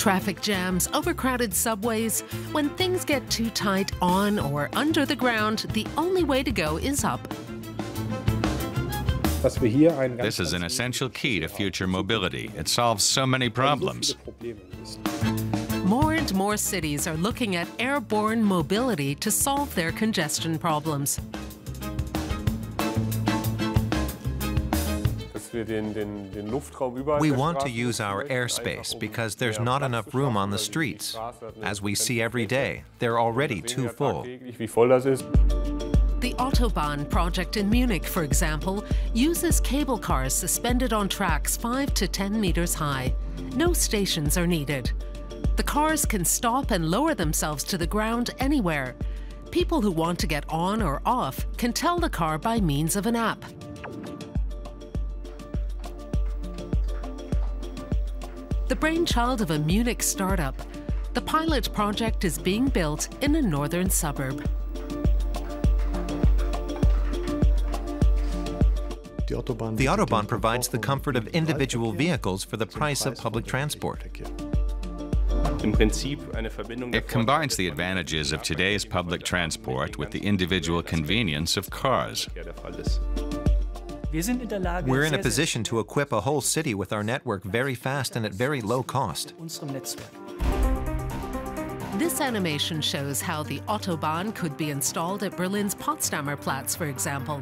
Traffic jams, overcrowded subways. When things get too tight on or under the ground, the only way to go is up. This is an essential key to future mobility. It solves so many problems. More and more cities are looking at airborne mobility to solve their congestion problems. We want to use our airspace because there's not enough room on the streets. As we see every day, they're already too full. The Ottobahn project in Munich, for example, uses cable cars suspended on tracks 5 to 10 meters high. No stations are needed. The cars can stop and lower themselves to the ground anywhere. People who want to get on or off can tell the car by means of an app. The brainchild of a Munich startup, the pilot project is being built in a northern suburb. The Autobahn provides the comfort of individual vehicles for the price of public transport. It combines the advantages of today's public transport with the individual convenience of cars. We're in a position to equip a whole city with our network very fast and at very low cost. This animation shows how the Autobahn could be installed at Berlin's Potsdamer Platz, for example.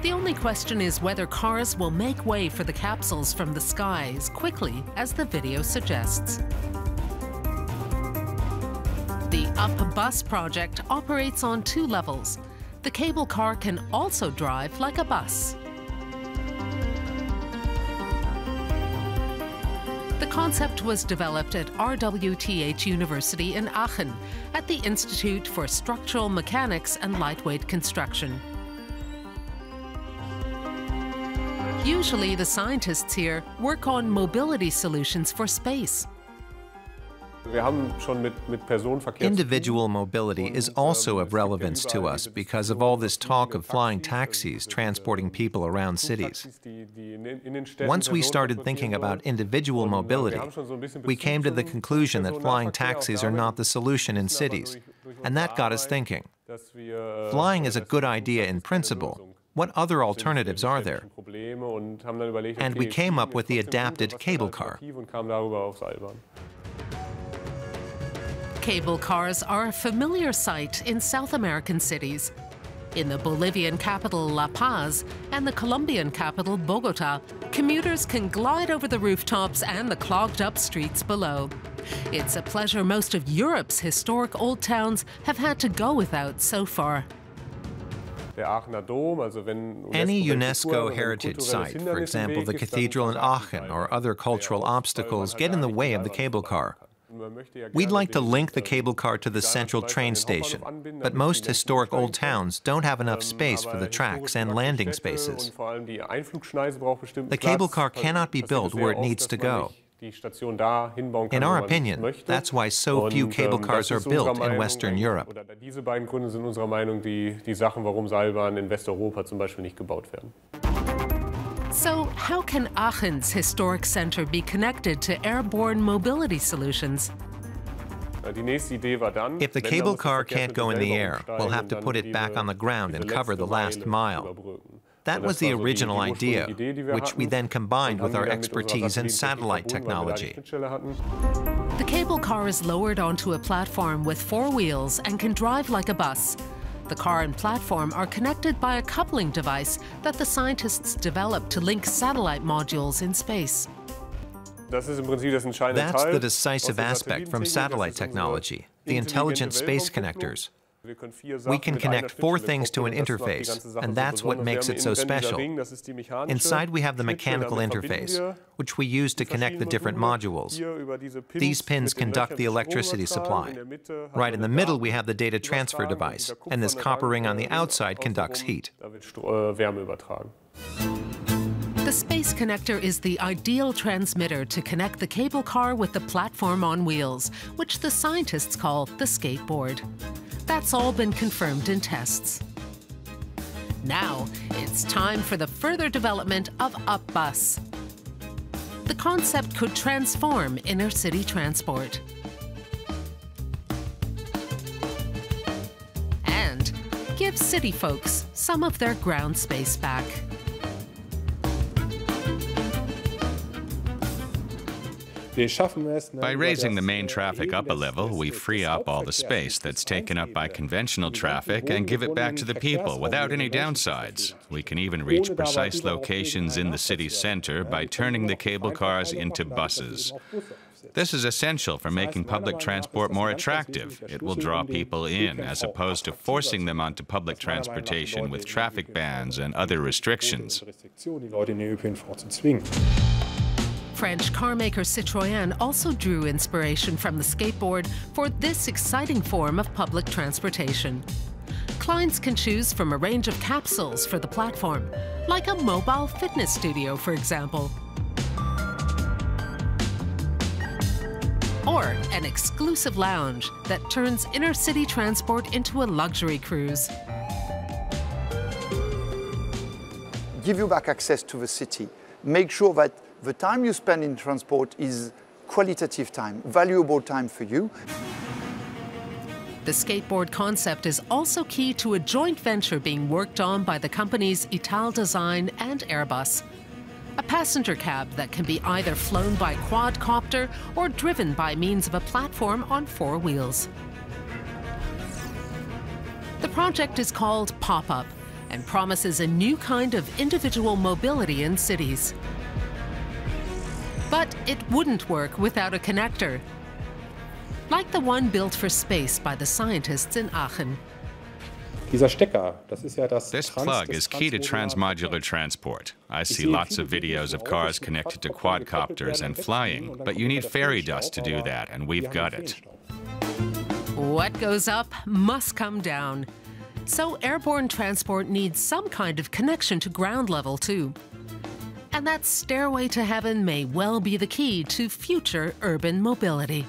The only question is whether cars will make way for the capsules from the sky as quickly as the video suggests. The UpBus project operates on 2 levels. The cable car can also drive like a bus. The concept was developed at RWTH University in Aachen at the Institute for Structural Mechanics and Lightweight Construction. Usually, the scientists here work on mobility solutions for space. Individual mobility is also of relevance to us because of all this talk of flying taxis transporting people around cities. Once we started thinking about individual mobility, we came to the conclusion that flying taxis are not the solution in cities, and that got us thinking. Flying is a good idea in principle. What other alternatives are there? And we came up with the adapted cable car. Cable cars are a familiar sight in South American cities. In the Bolivian capital La Paz and the Colombian capital Bogotá, commuters can glide over the rooftops and the clogged up streets below. It's a pleasure most of Europe's historic old towns have had to go without so far. Any UNESCO heritage site, for example the cathedral in Aachen or other cultural obstacles, get in the way of the cable car. We'd like to link the cable car to the central train station, but most historic old towns don't have enough space for the tracks and landing spaces. The cable car cannot be built where it needs to go. In our opinion, that's why so few cable cars are built in Western Europe. So, how can Aachen's historic center be connected to airborne mobility solutions? If the cable car can't go in the air, we'll have to put it back on the ground and cover the last mile. That was the original idea, which we then combined with our expertise in satellite technology. The cable car is lowered onto a platform with 4 wheels and can drive like a bus. The car and platform are connected by a coupling device that the scientists developed to link satellite modules in space. That's the decisive aspect from satellite technology, the intelligent space connectors. We can connect 4 things to an interface, and that's what makes it so special. Inside we have the mechanical interface, which we use to connect the different modules. These pins conduct the electricity supply. Right in the middle we have the data transfer device, and this copper ring on the outside conducts heat. The space connector is the ideal transmitter to connect the cable car with the platform on wheels, which the scientists call the skateboard. That's all been confirmed in tests. Now, it's time for the further development of UpBus. the concept could transform inner-city transport. And give city folks some of their ground space back. By raising the main traffic up a level, we free up all the space that's taken up by conventional traffic and give it back to the people without any downsides. We can even reach precise locations in the city center by turning the cable cars into buses. This is essential for making public transport more attractive. It will draw people in, as opposed to forcing them onto public transportation with traffic bans and other restrictions. French carmaker Citroën also drew inspiration from the skateboard for this exciting form of public transportation. Clients can choose from a range of capsules for the platform, like a mobile fitness studio, for example, or an exclusive lounge that turns inner-city transport into a luxury cruise. Give you back access to the city. Make sure that the time you spend in transport is qualitative time, valuable time for you. The skateboard concept is also key to a joint venture being worked on by the companies ItalDesign and Airbus. A passenger cab that can be either flown by quadcopter or driven by means of a platform on four wheels. The project is called Pop-Up and promises a new kind of individual mobility in cities. But it wouldn't work without a connector, like the one built for space by the scientists in Aachen. This plug is key to transmodular transport. I see lots of videos of cars connected to quadcopters and flying, but you need fairy dust to do that, and we've got it. What goes up must come down. So airborne transport needs some kind of connection to ground level, too. And that stairway to heaven may well be the key to future urban mobility.